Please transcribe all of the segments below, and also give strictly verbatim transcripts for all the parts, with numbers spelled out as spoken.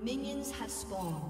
Minions have spawned.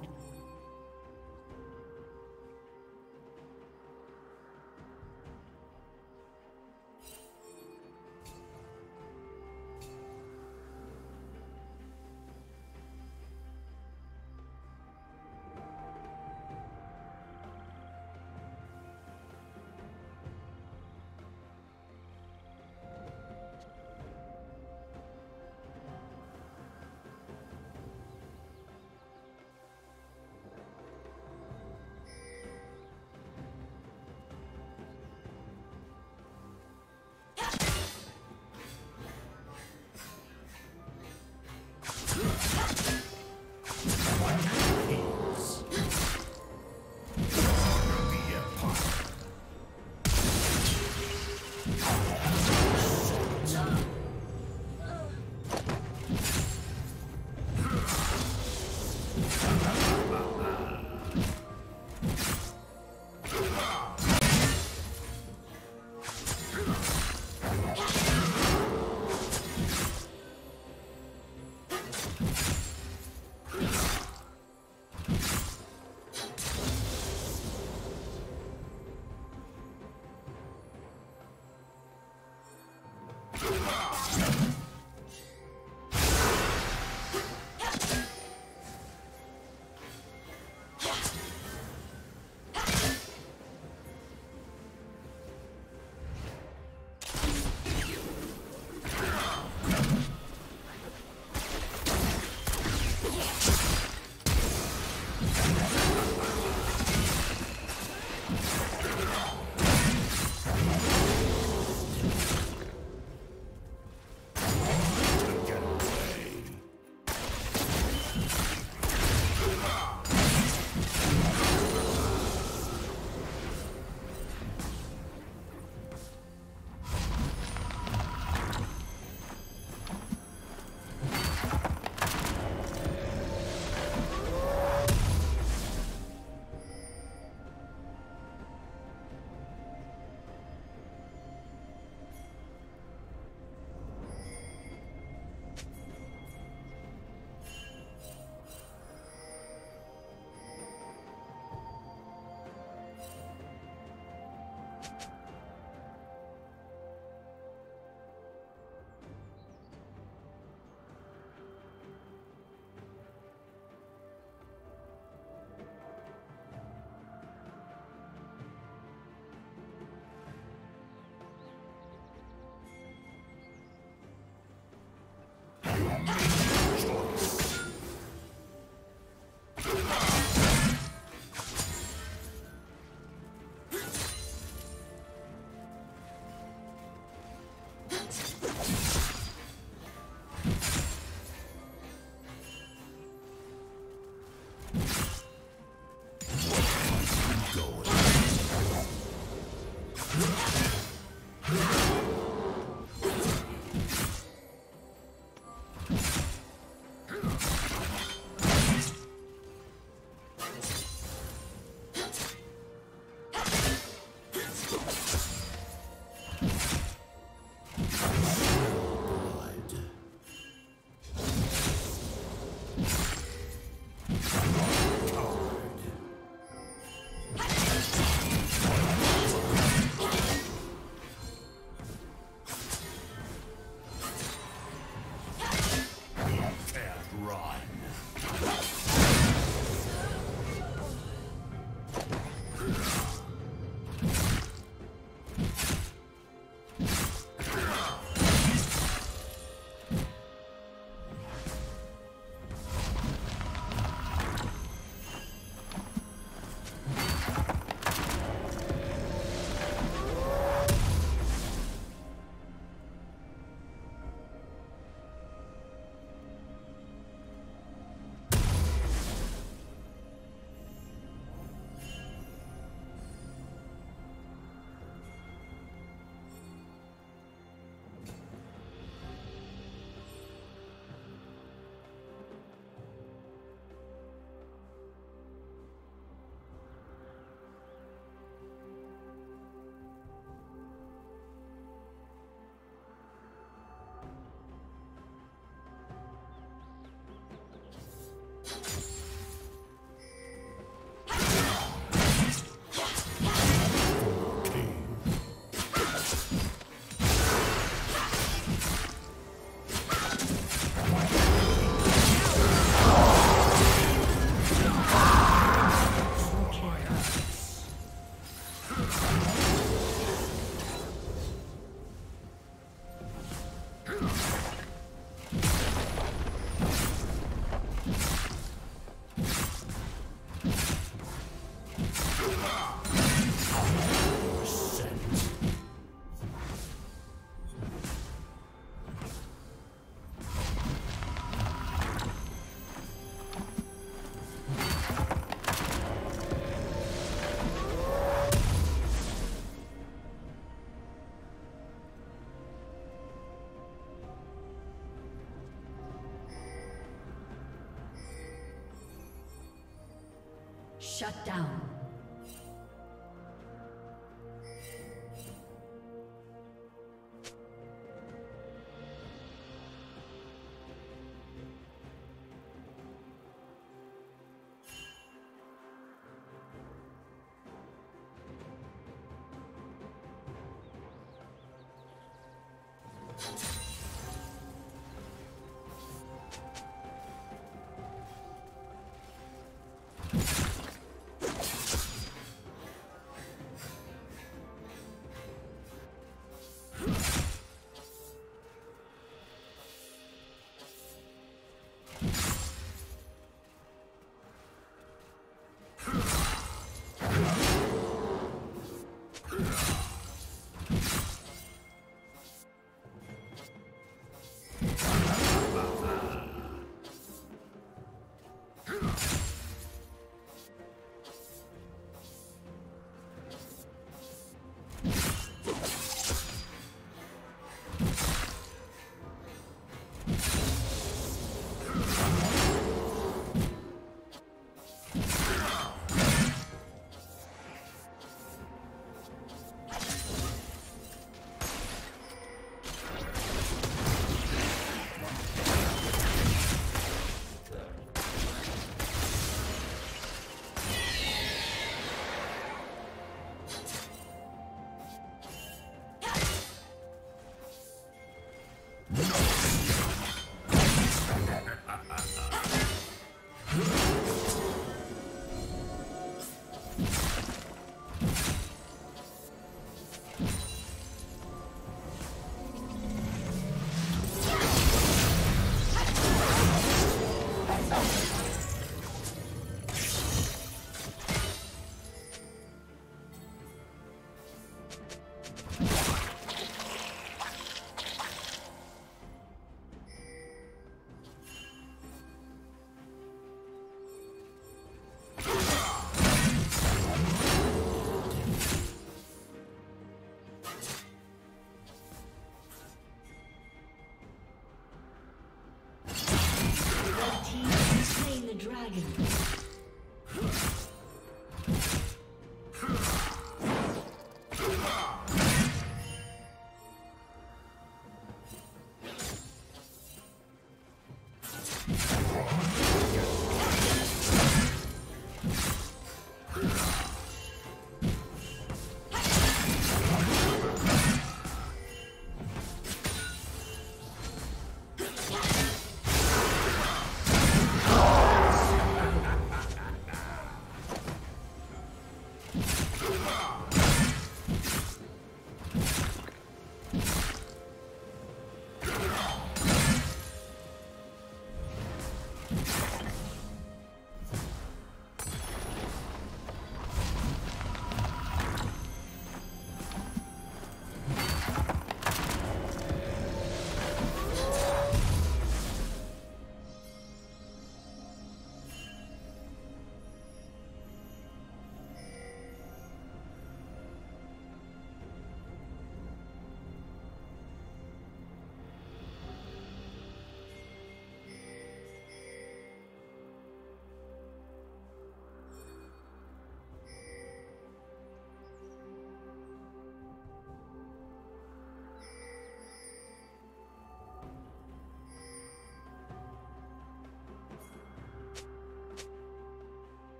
Shut down.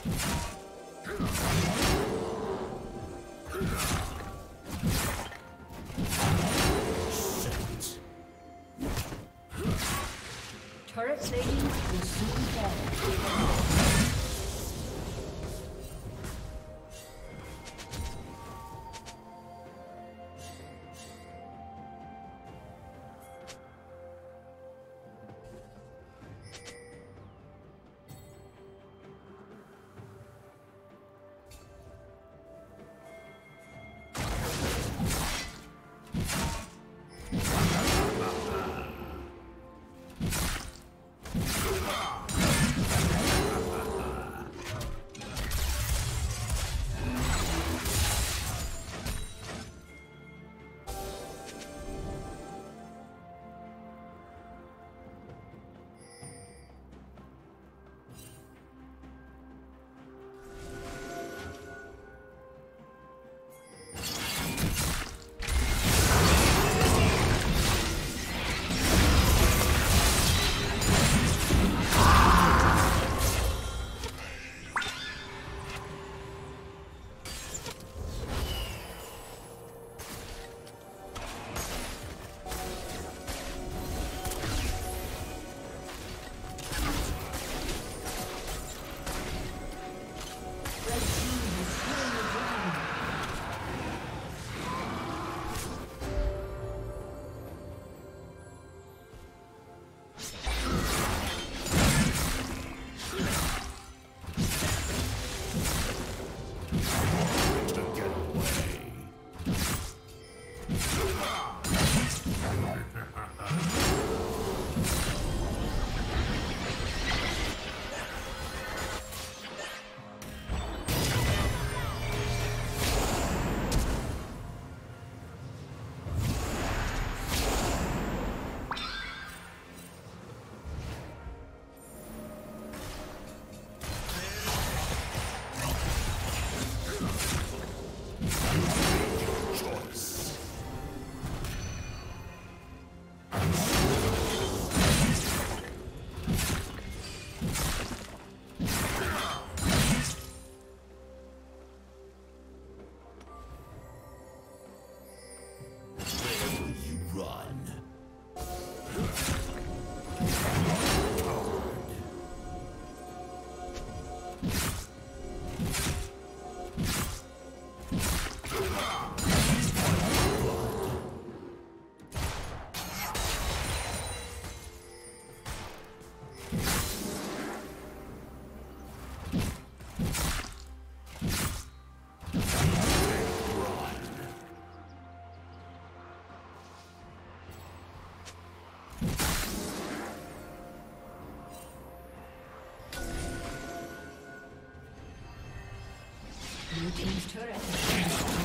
Turret plating will soon fall. Team's turret has been destroyed.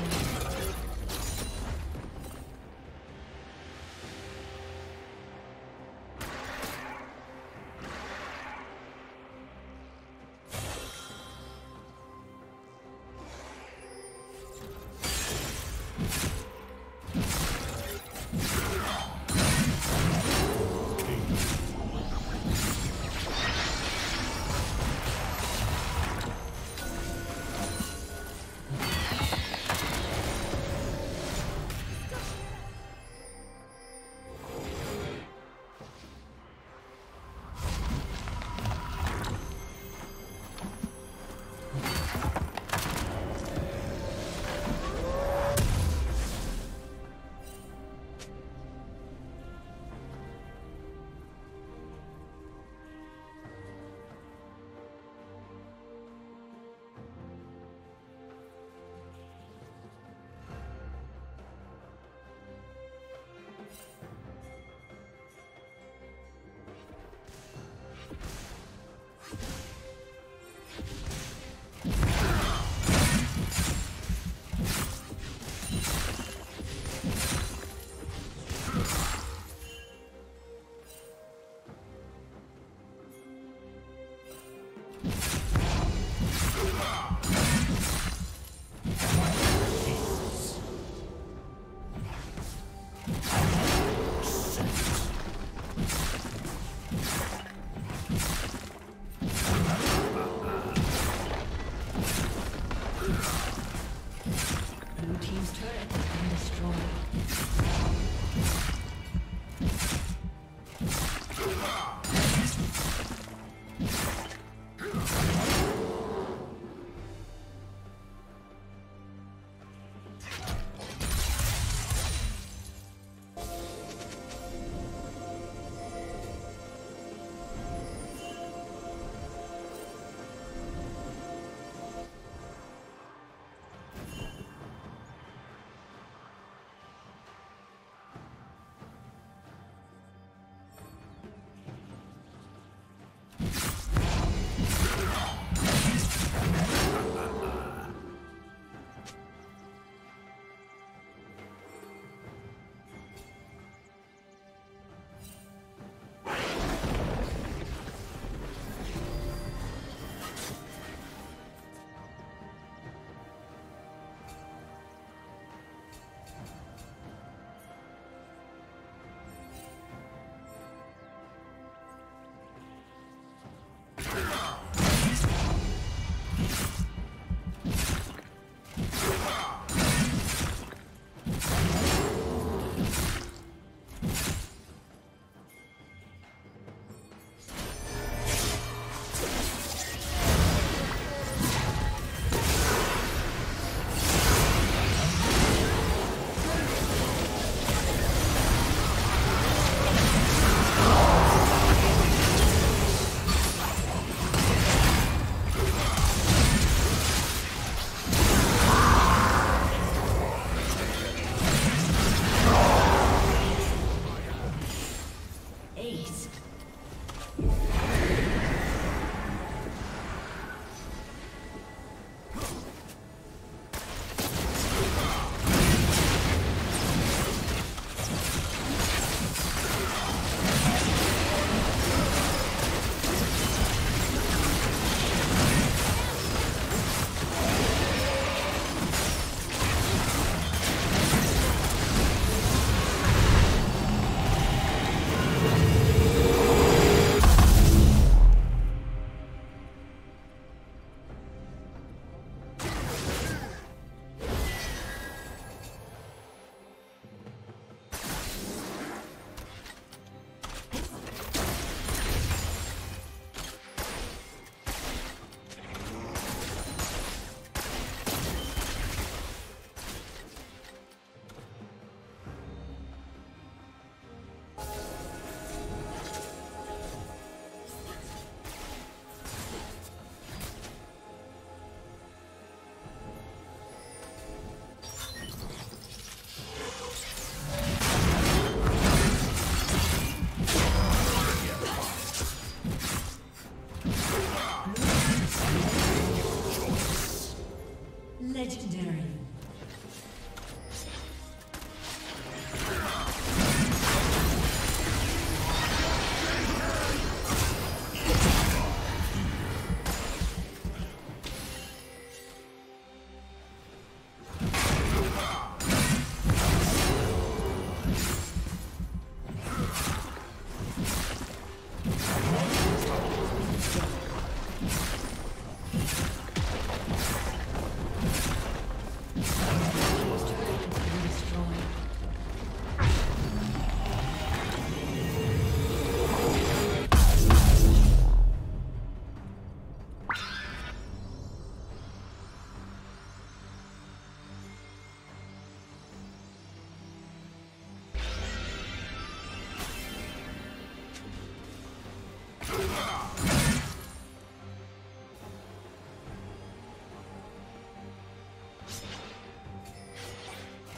Legendary.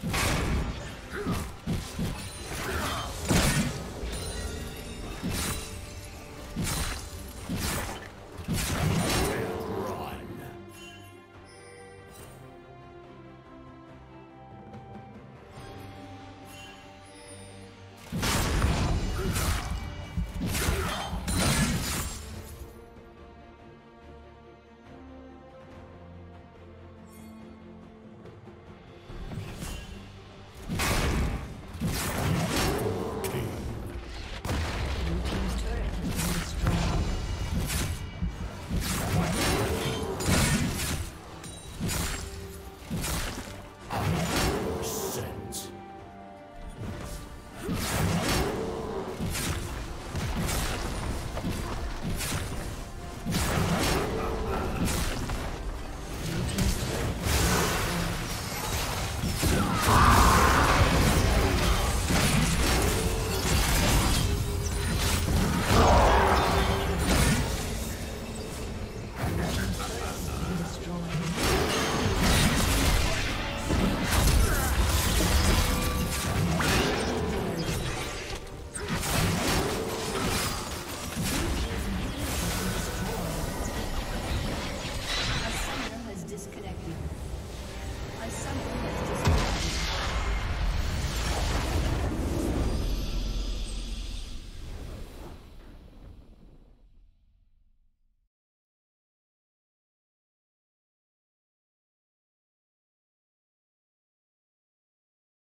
You